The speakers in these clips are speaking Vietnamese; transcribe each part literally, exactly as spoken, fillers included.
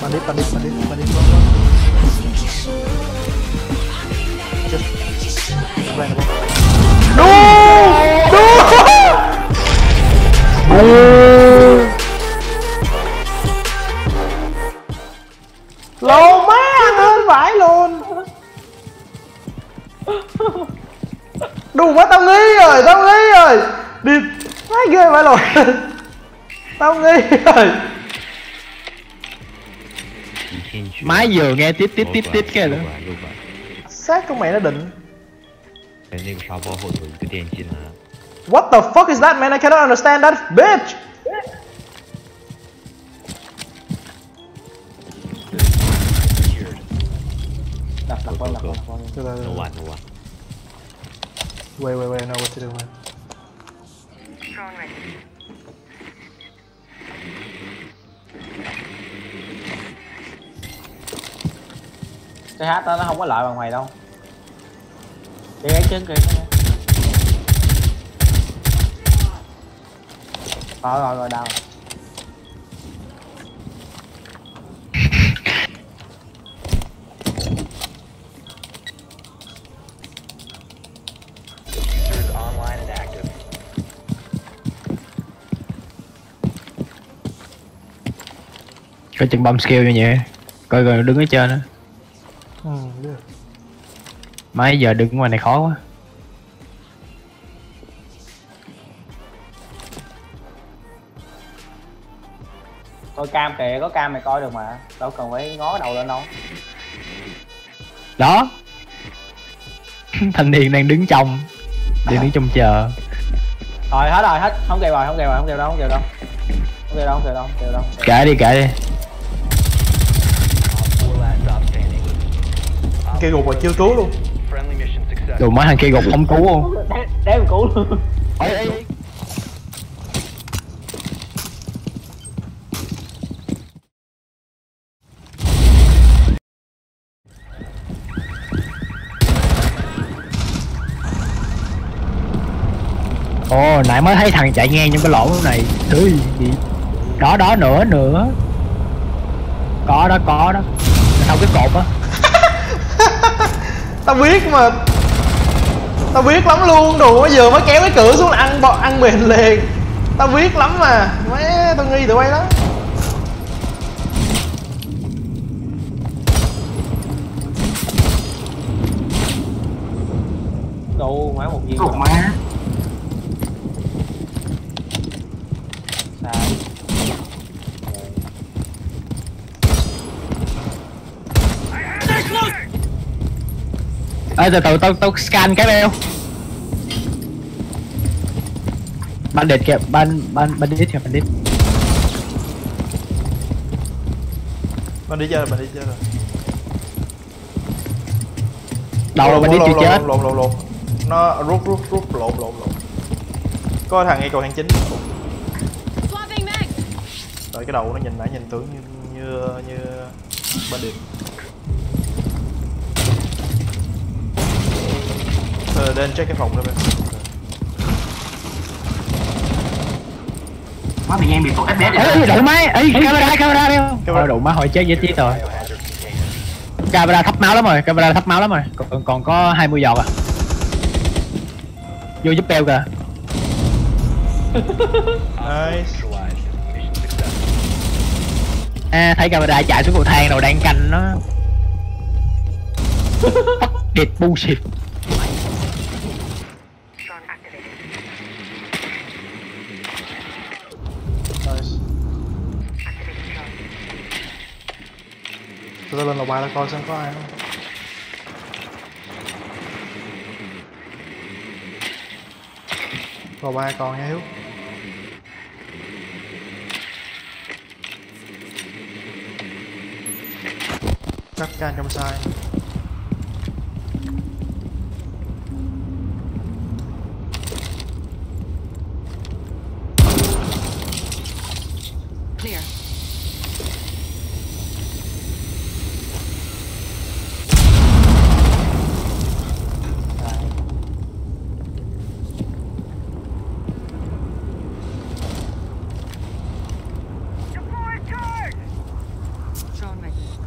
Bandit, Bandit, Bandit, Bandit. Just play the ball. No! No! Lô má lên vãi luôn. Đủ quá, tao nghĩ rồi, tao nghĩ rồi. Đi quá ghê vãi rồi. Tao nghĩ rồi. Máy vừa nghe tít tít tít tít cái nữa. Sát con mẹ nó định. What the fuck is that man? I cannot understand that bitch. Đặt đặt qua đặt qua. Wait wait wait, I know what to do man. Cái hát đó nó không có lợi bằng mày đâu. Đi cái chân kìa. Rồi rồi rồi đâu. Có chân bom skill như vậy. Coi rồi đứng ở trên á. Ừ, được. Mấy giờ đứng ngoài này khó quá. Coi cam kìa, có cam mày coi được mà. Đâu cần phải ngó đầu lên đâu. Đó. Thanh niên đang đứng trong. Đang đứng trong chờ. Rồi hết rồi, hết. Không kèo rồi, không kèo rồi, không kèo đâu, không kèo đâu. Không kèo đâu, không kèo đâu, không kèo đâu. Kệ đi, kệ đi. Cây gục mà chưa cứu luôn. Đồ mấy thằng cây gục không cứu luôn. Đéo cứu luôn. Ồ, nãy mới thấy thằng chạy ngang trong cái lỗ này. Thứ gì? Đó đó nữa nữa. Có đó có đó. Sau cái cột á. Tao biết mà, tao biết lắm luôn. Đùa bây giờ mới kéo cái cửa xuống ăn bọt ăn mền liền. Tao biết lắm mà, má tao nghi tụi bay lắm. Đồ má một viên. Đồ má. Ê từ từ tao tao scan cái beo. Bandit kìa, ban ban bandit kìa, bandit. Bandit chưa, bandit chưa rồi. Đâu rồi bandit chưa chết. Lộn lộn lộn. Nó rút rút rút lộn lộn lộn. Có thằng ngay cầu thang chính. Rồi cái đầu nó nhìn nãy nhìn tưởng như như như bandit. Ờ, đến check cái phòng đó bên. Má mày ngang bị tụt ép đê rồi. Ê, đậu máy, ê, camera, camera đi không? Camera đậu má hồi chết với tí rồi. Camera thấp máu lắm rồi, camera thấp máu lắm rồi. Còn, còn có hai mươi giọt à. Vô giúp beo kìa. Nice. À, thấy camera chạy xuống cầu thang rồi đang canh nó. Dead bullshit. Tôi lên lầu ba là coi xem có ai không. Lầu ba còn nha Hiếu. Cắt can trong sai.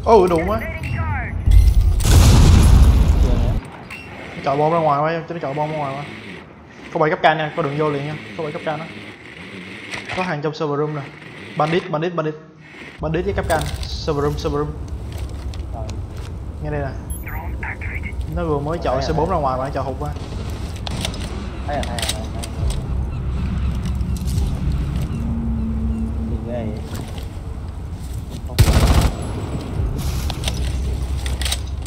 Ôi đụng á. Nó chọi bom ra ngoài quá, cho nó chọi bom ra ngoài quá. Có bảy cấp ca nha, có đường vô liền nha, có bảy cấp ca đó. Có hàng trong server room nè. Bandit, bandit, bandit. Bandit với cấp ca. Server room, server room. Nghe đây nè. Nó vừa mới chọi xê bốn ra ngoài mà nó chọi hụt quá. Thấy rồi, thấy rồi. Đây.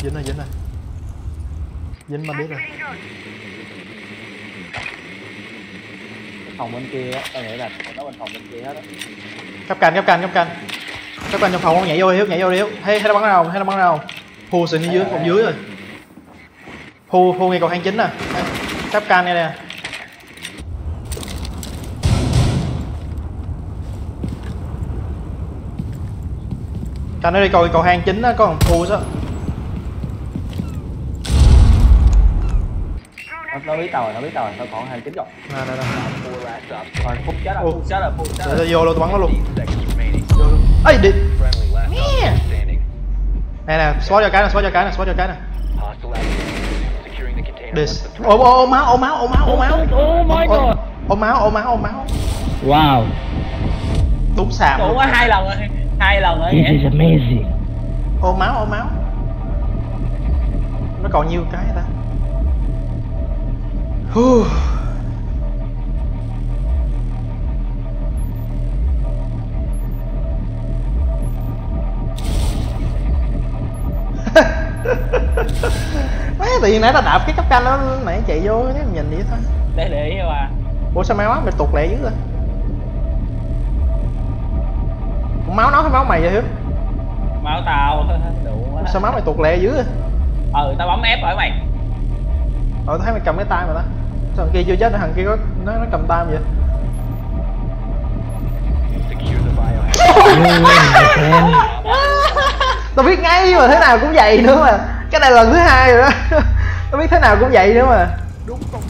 Dính rồi, dính rồi. Dính mà biết rồi. Phòng bên kia á, tao nghĩ là nó bên phòng bên kia hết á. Cắp canh, cắp canh, cắp canh. Cắp canh trong phòng không, nhảy vô đi Hiếu, nhảy vô đi Hiếu. Thấy nó bắn ra không, thấy nó bắn ra không. Phu xịn dưới, phòng dưới rồi. Phu, phu ngay cầu hang chính nè. Cắp canh đây nè. Canh nó đi cầu, cầu hang chính á, có thằng Phu đó. Nó biết tao rồi, nó biết tao rồi, tao còn hai chín rồi. Nè nè nè. Rồi phút chết rồi, phút chết rồi, phút chết rồi. Vô luôn, tao bắn nó luôn. Vô luôn. Ê, đi. Nè nè, spot cho cái nè, spot cho cái nè, spot cho cái nè. This. Ô ô ô máu, ô máu, ô máu, ô máu. Oh my god. Ô máu, ô máu, ô máu. Wow. Đúng sàm. Đủ quá hai lần rồi, hai lần rồi. This is amazing. Ô máu, ô máu. Nó còn nhiêu cái ta? Hú. Mấy tự nhiên nãy tao đạp cái cấp canh nó nãy chạy vô cái nhìn vậy thôi. Để để ý mà. Ủa sao máu quá, mày tụt lẹ dữ vậy? Máu nó hay máu mày vậy Hiếu? Máu tao. Đủ quá. Sao máu mày tụt lẹ dữ vậy? Ừ tao bấm ép ở mày. Ờ thấy mày cầm cái tay mà ta. Thằng kia chưa chết, thằng kia có nó nó cầm tay vậy. Tao biết ngay mà, thế nào cũng vậy nữa mà. Cái này lần thứ hai rồi đó. Tao biết thế nào cũng vậy nữa mà. Đúng không?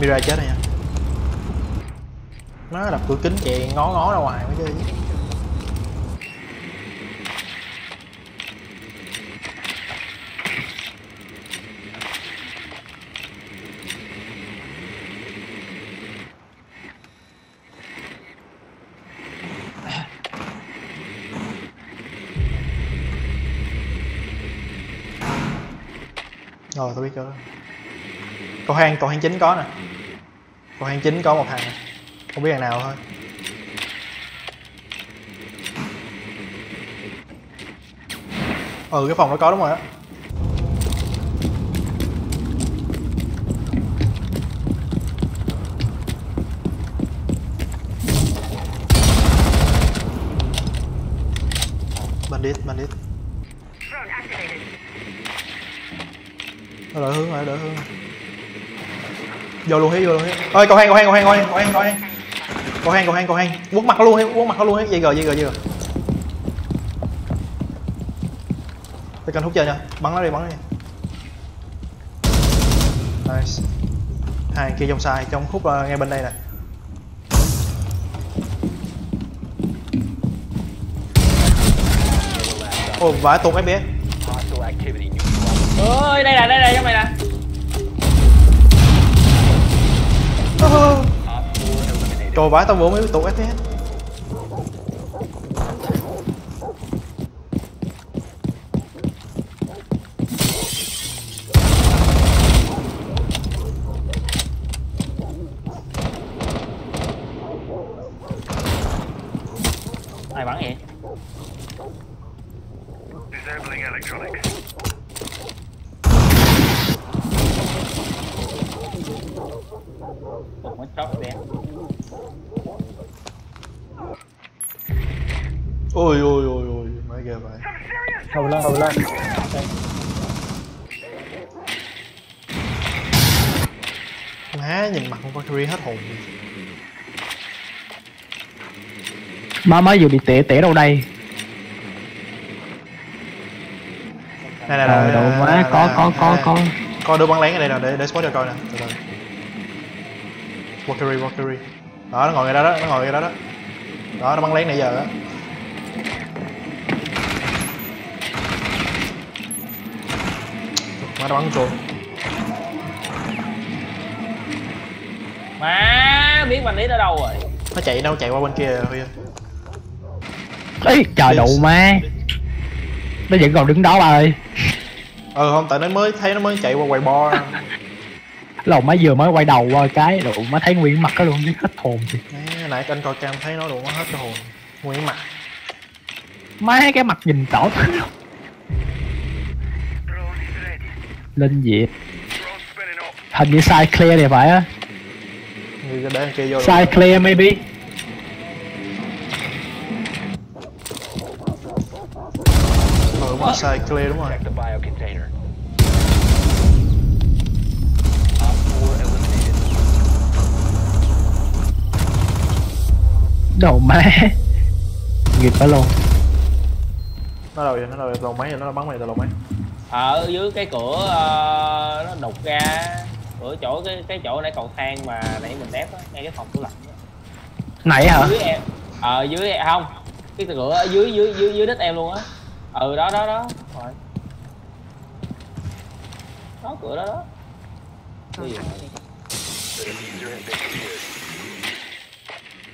Mira chết rồi nha. Nó đập cửa kính chị ngó ngó ra ngoài mới chơi. Rồi tôi biết chỗ đó. Cầu hang, cầu hang chính có nè. Cầu hang chính có một thằng nè. Không biết thằng nào thôi. Ừ cái phòng đó có đúng rồi đó. Bandit, bandit. Đợi hướng rồi, đợi hướng rồi. Vô luôn hết, vô luôn hết. Ơi cầu hang, cầu hang, cầu hang, cầu hang, cầu hang, cầu hang. Cầu hang, cầu hang, cầu hang. Quất mặt luôn hết, quất mặt luôn hết. Vậy rồi, vậy rồi, vậy rồi. Tôi cần hút chơi nha. Bắn nó đi, bắn nó đi. Nice. Hai kia trong sai, trong khúc uh, ngay bên đây nè. Ôi vãi tụt ép pê ét. Ôi đây là đây là cho mày nè. Trời vãi tao vừa mới tụt ép pê ét. Ai bắn vậy? Disabling electronics. Ôi ôi ôi ôi, mấy ghê vậy. Hầu lên, hầu lên. Má nhìn mặt con Valkyrie hết hồn. Má mới vừa bị tỉa, tỉa đâu đây? Đây nè, nè, nè, má có có có có. Coi đứa bắn lén ở đây nè, để để spot cho coi nè. Valkyrie, Valkyrie. Đó, nó ngồi ngay đó đó, nó ngồi ngay đó đó. Đó, nó bắn lấy nãy giờ đó. Má, nó bắn trốn. Má, biết Bandit ở đâu rồi. Nó chạy đâu, chạy qua bên kia rồi Huy. Ê, trời đụ má. Nó vẫn còn đứng đó bà ơi. Ừ không, tại nó mới thấy, nó mới chạy qua quầy bo. Lồng má vừa mới quay đầu qua cái, đủ má thấy nguyên mặt đó luôn, hết hồn kìa. Nãy anh coi cam thấy nó đủ hết cái hồn. Nguyên mặt. Má cái mặt nhìn tỏ thế luôn. Lên dịp. Hình như side clear này phải á. Side clear maybe. Ừ, mà side clear đúng rồi. Đầu máy nghiệp phải luôn. Nó đầu vậy, nó đầu đầu máy rồi, nó bắn mày từ đầu máy. Ở dưới cái cửa uh, nó đục ra cửa chỗ cái cái chỗ nãy cầu thang mà nãy mình đép á, ngay cái phòng tủ lạnh. Nãy hả? Dưới em. Ờ dưới em không. Cái cửa ở dưới dưới dưới dưới đất em luôn á. Ừ đó đó đó. Rồi. Đó cửa đó đó.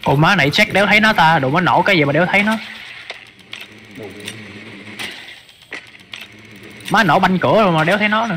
Ủa má nãy check đéo thấy nó ta, đồ má nổ cái gì mà đéo thấy nó. Má nổ banh cửa rồi mà đéo thấy nó nè.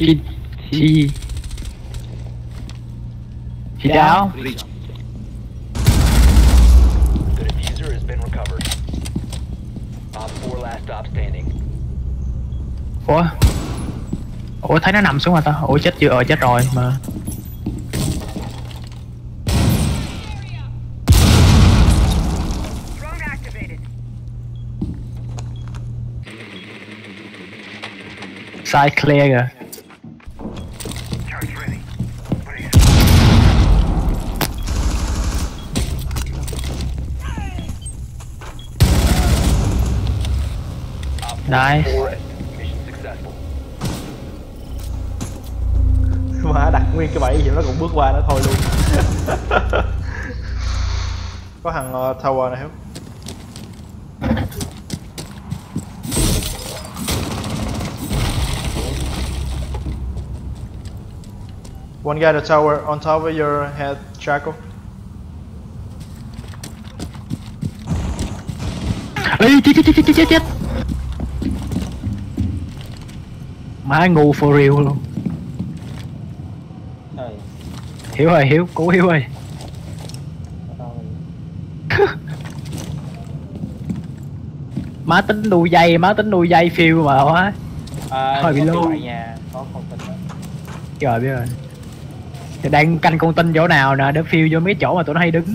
Chị... Chị... Chị đáo. Ủa? Ủa thấy nó nằm xuống rồi ta? Ủa chết chưa? Ờ chết rồi mà. Side clear kìa. Nice. Mà đặt nguyên cái bẫy thì nó cũng bước qua nó thôi luôn. Có thằng uh, tower này không? One guy the tower on top of your head, Chaco. Ê, chết chết chết chết chết chết. Má ngu for real luôn. Trời. Hiếu ơi, Hiếu, cứu Hiếu ơi. Má tính nuôi dây, má tính nuôi dây phiêu mà quá. À, thôi bị luôn. Có con tin đó. Trời biết rồi. Thì đang canh con tin chỗ nào nè để phiêu vô mấy chỗ mà tụi nó hay đứng.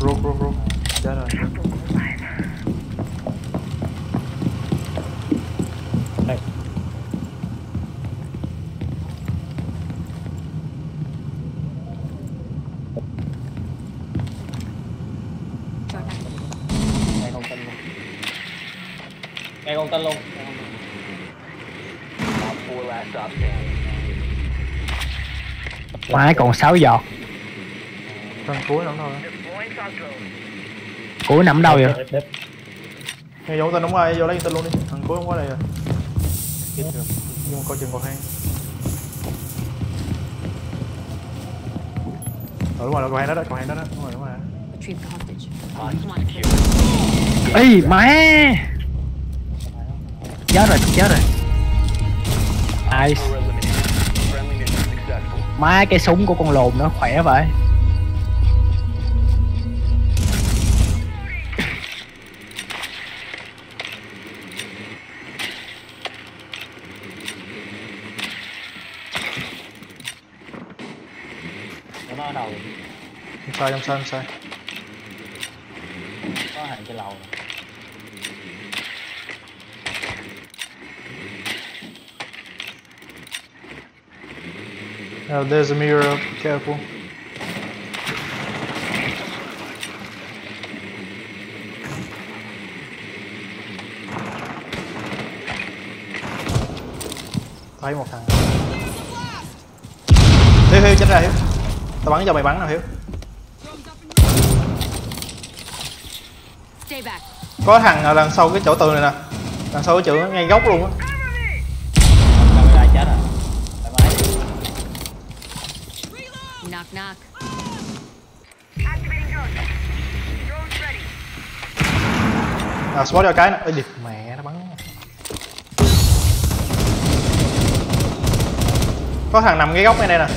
Rô rô rô. Chết rồi. Ngay con tên luôn. Máy còn sáu giọt. Con cuối nằm đâu rồi? Cuối nằm đâu vậy? Ngay vô tên đúng rồi, vô lấy tên luôn đi. Thằng cuối không có đây rồi. Nhưng mà coi chừng còn hang. Ờ đúng rồi, còn hang đó đó, còn hang đó đó. Đúng rồi, đúng rồi. Ê má! Chết rồi, chết rồi. Nice. Má cái súng của con lồn nó khỏe vậy. Nó ở đâu? Không sao, không sao, không sao. Có hàng cái lầu này. Oh, there's a mirror up, careful. Thấy một thằng. Hiếu Hiếu chết ra Hiếu. Tao bắn cho mày bắn nào Hiếu. Có thằng ở đằng sau cái chỗ tường này nè. Đằng sau cái chữ ngay góc luôn á. Knock. Activating drones. Drones ready. À, spot vào cái nè. Ê địt mẹ nó bắn. Có thằng nằm ngay góc ngay đây nè.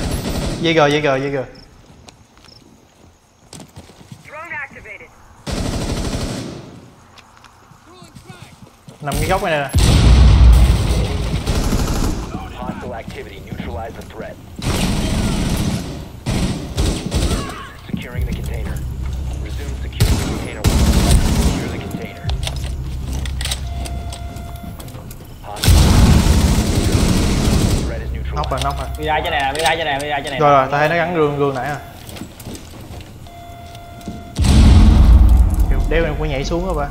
gi gi gi gi gi. Nằm ngay góc ngay đây nè. Hostile activity neutralize the threat. Securing the container. Resume securing the container. Secure the container. Nóc rồi, nóc rồi. Đi ra cho nè, đi ra cho nè, đi ra cho nè. Rồi rồi, tao thấy nó gắn gương gương nãy à. Đéo em có nhảy xuống không ba?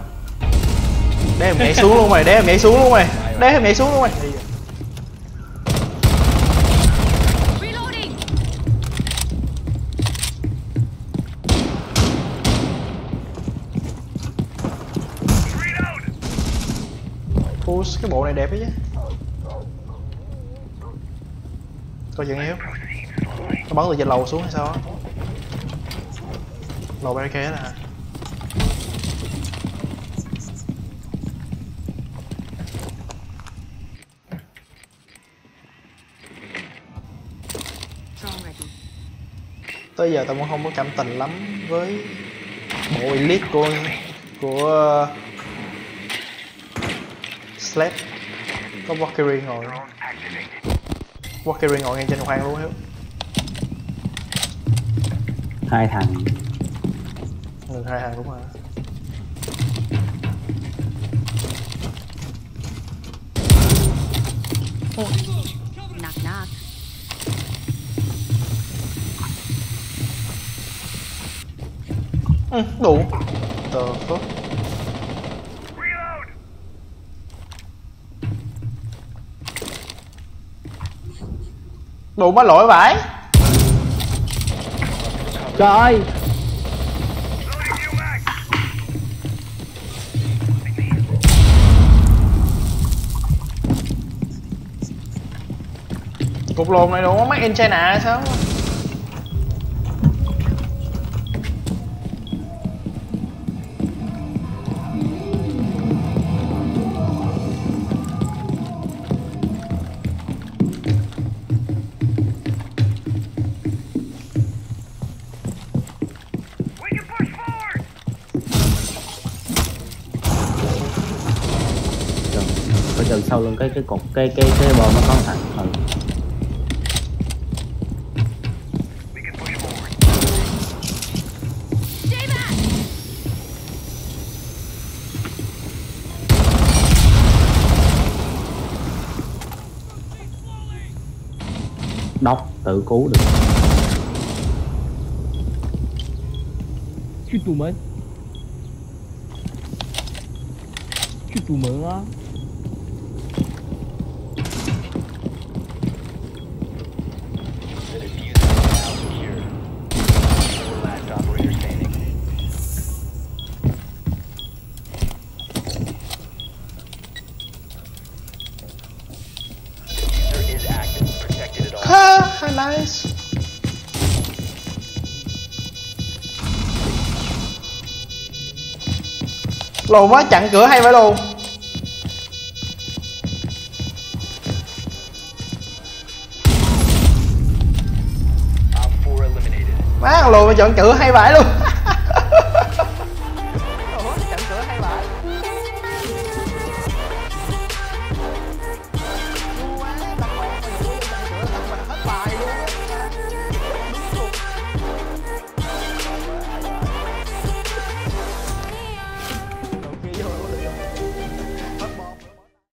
Đéo em nhảy xuống luôn mày, đéo em nhảy xuống luôn mày, đéo em nhảy xuống luôn mày. Pulse, cái bộ này đẹp ấy chứ. Coi chừng Hiếu. Nó bắn từ trên lầu xuống hay sao á. Lầu bên kia nè. Tới giờ tao cũng không có cảm tình lắm với bộ elite của của Slap. Có Valkyrie ngồi. Valkyrie ngồi ngay trên khoang luôn Hiếu. Hai thằng. Ừ, hai thằng đúng rồi. Oh. Knock knock. Ừ, đủ. Tờ phớt. Đủ má lỗi vãi. Trời ơi. Cục lồn này đủ mắc in China sao? Từ sau lưng cái cái cột cây cây cây bò nó con thẳng. Ừ. tự cứu được. Chứ tụi mới Chứ tụi mới á. Nice. Lồn quá, chặn cửa hay phải luôn. Má lồn mà chọn cửa hay phải luôn.